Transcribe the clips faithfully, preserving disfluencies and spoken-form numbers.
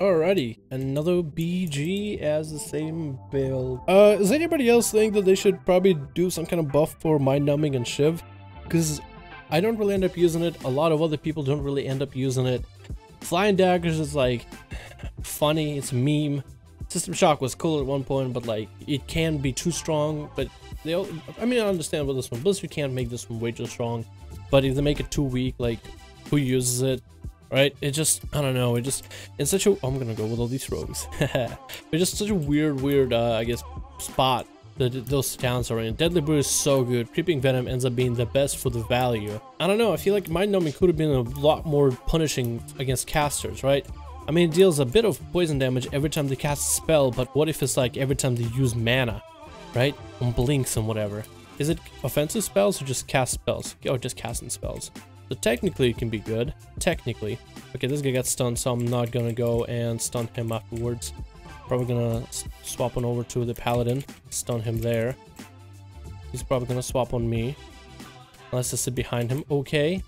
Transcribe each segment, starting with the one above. Alrighty, another B G as the same build. Uh, does anybody else think that they should probably do some kind of buff for Mind Numbing and Shiv? Because I don't really end up using it. A lot of other people don't really end up using it. Flying Daggers is like funny, it's a meme. System Shock was cool at one point, but like it can be too strong. But they, all, I mean, I understand with this one. Blizzard can't make this one way too strong, but if they make it too weak, like who uses it? Right? It just, I don't know, it just, it's such a, I'm gonna go with all these rogues. It's just such a weird, weird, uh, I guess, spot that those towns are in. Deadly Brew is so good. Creeping Venom ends up being the best for the value. I don't know, I feel like Mind Numbing could have been a lot more punishing against casters, right? I mean, it deals a bit of poison damage every time they cast a spell, but what if it's like every time they use mana, right? On blinks and whatever. Is it offensive spells or just cast spells? Or just casting spells? So technically it can be good, technically. Okay, this guy got stunned, so I'm not gonna go and stun him afterwards. Probably gonna swap on over to the Paladin, stun him there. He's probably gonna swap on me. Unless I sit behind him, okay.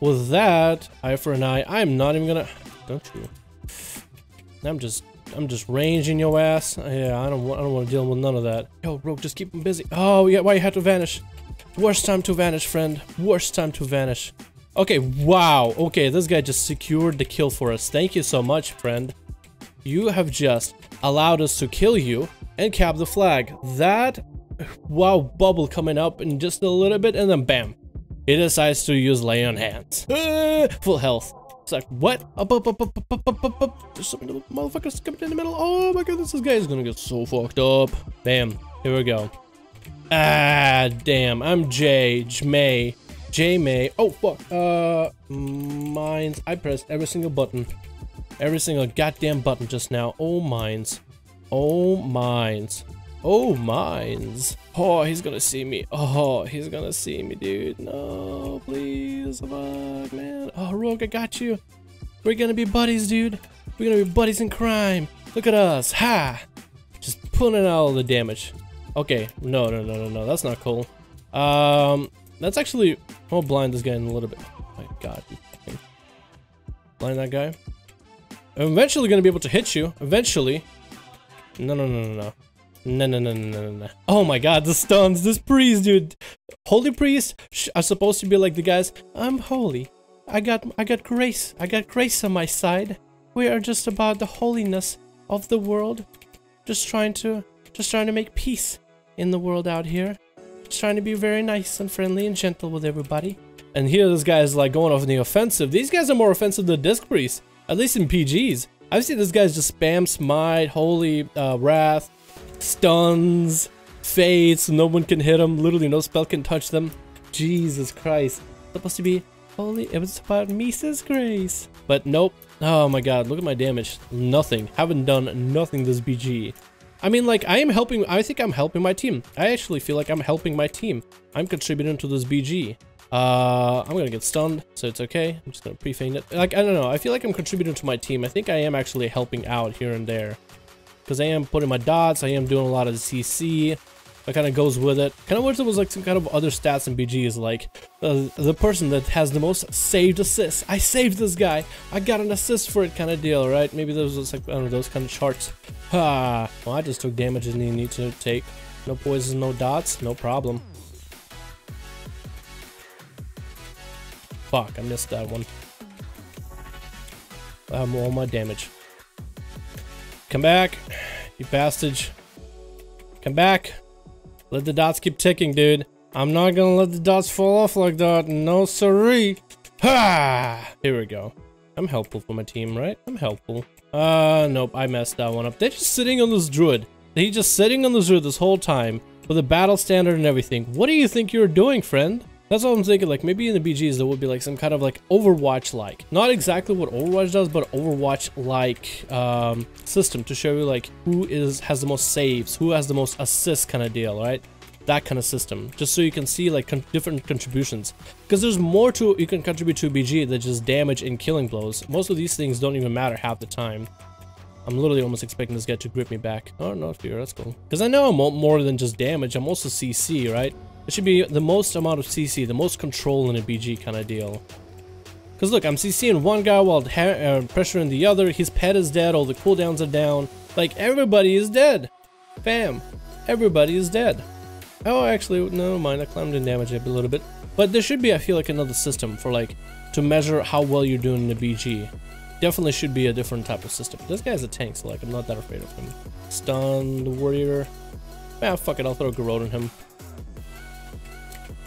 With that, eye for an eye, I'm not even gonna, don't you. I'm just, I'm just ranging your ass. Yeah, I don't, I don't wanna deal with none of that. Yo, Rogue, just keep him busy. Oh, yeah, why you had to vanish? Worst time to vanish, friend, worst time to vanish. Okay, wow. Okay, this guy just secured the kill for us. Thank you so much, friend. You have just allowed us to kill you and cap the flag. That, wow, bubble coming up in just a little bit, and then bam. He decides to use Lay on Hands. Ah, full health. It's like, what? Up, up, up, up, up, up, up, up. There's so many little motherfuckers coming in the middle. Oh my goodness, this guy is gonna get so fucked up. Bam, here we go. Ah, damn, I'm Jay, Jmay. J May. Oh fuck. Uh, mines. I pressed every single button, every single goddamn button just now. Oh mines. Oh mines. Oh mines. Oh, he's gonna see me. Oh, he's gonna see me, dude. No, please, fuck, man. Oh, Rogue, I got you. We're gonna be buddies, dude. We're gonna be buddies in crime. Look at us. Ha! Just pulling out all the damage. Okay. No, no, no, no, no. That's not cool. Um. That's actually, I'll blind this guy in a little bit. Oh my god. Blind that guy. I'm eventually gonna be able to hit you. Eventually. No, no, no, no, no. No, no, no, no, no, no. Oh my god, the stuns. This priest, dude. Holy priest are supposed to be like the guys. I'm holy. I got, I got grace. I got grace on my side. We are just about the holiness of the world. Just trying to, just trying to make peace in the world out here. Trying to be very nice and friendly and gentle with everybody. And here this guy is like going off in the offensive. These guys are more offensive than Disc Priest, at least in P Gs. I've seen this guy's just spam smite, holy uh, wrath, stuns, fades, no one can hit him, literally no spell can touch them. Jesus Christ, supposed to be holy, it was about Misa's grace, but nope. Oh my god, look at my damage. Nothing, haven't done nothing this B G. I mean, like, I am helping, I think I'm helping my team. I actually feel like I'm helping my team. I'm contributing to this B G. Uh, I'm gonna get stunned, so it's okay. I'm just gonna pre-feign it. Like, I don't know, I feel like I'm contributing to my team. I think I am actually helping out here and there. Because I am putting my dots, I am doing a lot of C C. That kind of goes with it. Kind of wish there was like some kind of other stats in B Gs, like uh, the person that has the most saved assists. I saved this guy. I got an assist for it kind of deal, right? Maybe those was like, I don't know, those kind of charts. Ha! Well, I just took damage I didn't need to take. No poison, no dots, no problem. Fuck, I missed that one. I have all my damage. Come back, you bastard. Come back. Let the dots keep ticking, dude. I'm not gonna let the dots fall off like that. No siree. Ha! Here we go. I'm helpful for my team, right? I'm helpful. Uh, nope. I messed that one up. They're just sitting on this druid. He's just sitting on this druid this whole time with a battle standard and everything. What do you think you're doing, friend? That's what I'm thinking. Like, maybe in the B Gs there would be like some kind of like Overwatch-like. Not exactly what Overwatch does, but Overwatch-like um, system to show you like who is has the most saves, who has the most assists kind of deal, right? That kind of system, just so you can see like con different contributions, because there's more to you can contribute to B G than just damage and killing blows. Most of these things don't even matter half the time. I'm literally almost expecting this guy to grip me back. Oh, not fear, that's cool. Because I know I'm more than just damage, I'm also C C, right? It should be the most amount of C C, the most control in a B G kind of deal. Because look, I'm CCing one guy while ha uh, pressuring the other. His pet is dead. All the cooldowns are down. Like, everybody is dead. Bam. Everybody is dead. Oh, actually, never mind. I climbed and damaged it a little bit. But there should be, I feel like, another system for, like, to measure how well you're doing in the B G. Definitely should be a different type of system. This guy's a tank, so, like, I'm not that afraid of him. Stun the warrior. Ah, fuck it. I'll throw a Garrote on him.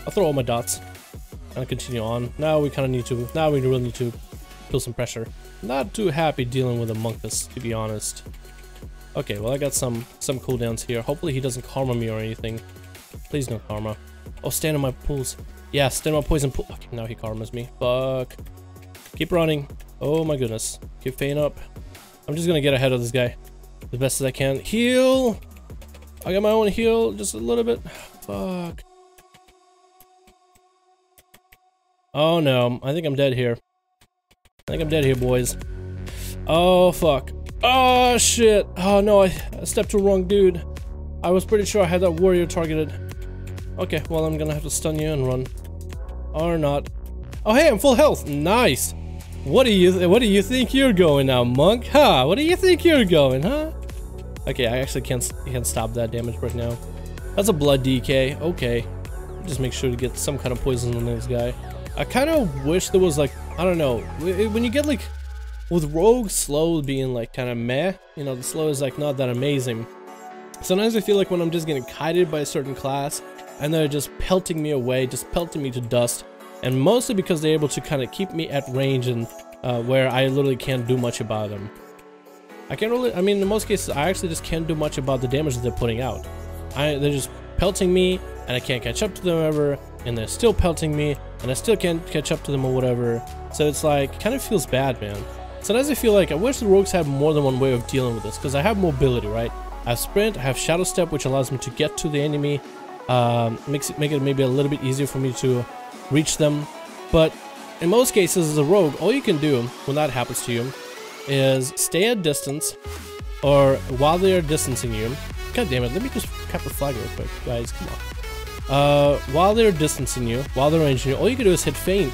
I'll throw all my dots. And continue on. Now we kind of need to... Now we really need to feel some pressure. Not too happy dealing with a Monkus, to be honest. Okay, well, I got some some cooldowns here. Hopefully he doesn't karma me or anything. Please no karma. Oh, stand on my pools. Yeah, stand on my poison pool. Okay, now he karmas me. Fuck. Keep running. Oh my goodness. Keep feign up. I'm just gonna get ahead of this guy the best as I can. Heal! I got my own heal, just a little bit. Fuck. Oh no, I think I'm dead here. I think I'm dead here, boys. Oh fuck. Oh shit. Oh no, I, I stepped to the wrong dude. I was pretty sure I had that warrior targeted. Okay, well, I'm gonna have to stun you and run. Or not. Oh hey, I'm full health. Nice. What do you what do you think you're going now, monk? Huh? What do you think you're going, huh? Okay, I actually can't can't stop that damage right now. That's a blood D K. Okay. Just make sure to get some kind of poison on this guy. I kind of wish there was, like, I don't know, when you get, like, with rogue slow being, like, kind of meh, you know, the slow is, like, not that amazing. Sometimes I feel like when I'm just getting kited by a certain class, and they're just pelting me away, just pelting me to dust, and mostly because they're able to kind of keep me at range and uh, where I literally can't do much about them. I can't really, I mean, in most cases, I actually just can't do much about the damage that they're putting out. I, they're just pelting me, and I can't catch up to them ever, and they're still pelting me, and I still can't catch up to them or whatever. So it's like, kind of feels bad, man. Sometimes I feel like I wish the rogues had more than one way of dealing with this, because I have mobility, right? I have sprint, I have shadow step, which allows me to get to the enemy, um, makes it, make it maybe a little bit easier for me to reach them. But in most cases, as a rogue, all you can do when that happens to you is stay at distance, or while they are distancing you. God damn it! Let me just cap the flag real quick, guys. Come on. Uh, while they're distancing you, while they're ranging you, all you can do is hit feint,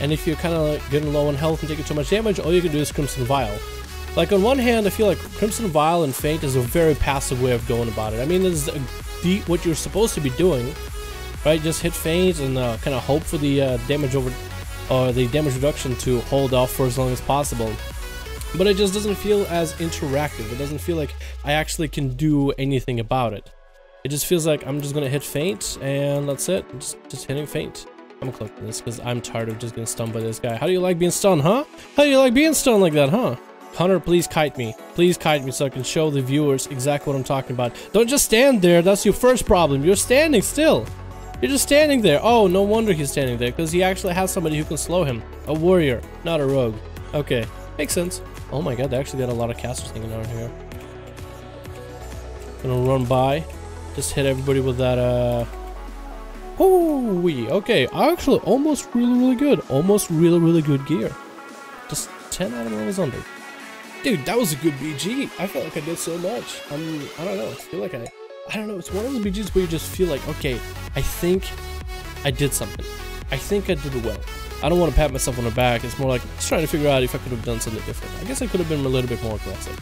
and if you're kind of like getting low on health and taking too much damage, all you can do is Crimson Vial. Like, on one hand, I feel like Crimson Vial and feint is a very passive way of going about it. I mean, this is a deep, what you're supposed to be doing, right? Just hit feint and uh, kind of hope for the uh, damage over, or the damage reduction to hold off for as long as possible. But it just doesn't feel as interactive. It doesn't feel like I actually can do anything about it. It just feels like I'm just gonna hit feint and that's it. Just, just hitting feint. I'm gonna click this because I'm tired of just getting stunned by this guy. How do you like being stunned, huh? How do you like being stunned like that, huh? Hunter, please kite me. Please kite me so I can show the viewers exactly what I'm talking about. Don't just stand there. That's your first problem. You're standing still. You're just standing there. Oh, no wonder he's standing there, because he actually has somebody who can slow him. A warrior, not a rogue. Okay, makes sense. Oh my god, they actually got a lot of casters hanging out here. Gonna run by. Just hit everybody with that, uh... Hoo-wee! Okay, actually, almost really, really good. Almost really, really good gear. Just ten out of what I was under. Dude, that was a good B G. I felt like I did so much. Um, I don't know. I feel like I... I don't know. It's one of those B Gs where you just feel like, okay, I think I did something. I think I did well. I don't want to pat myself on the back. It's more like just trying to figure out if I could have done something different. I guess I could have been a little bit more aggressive.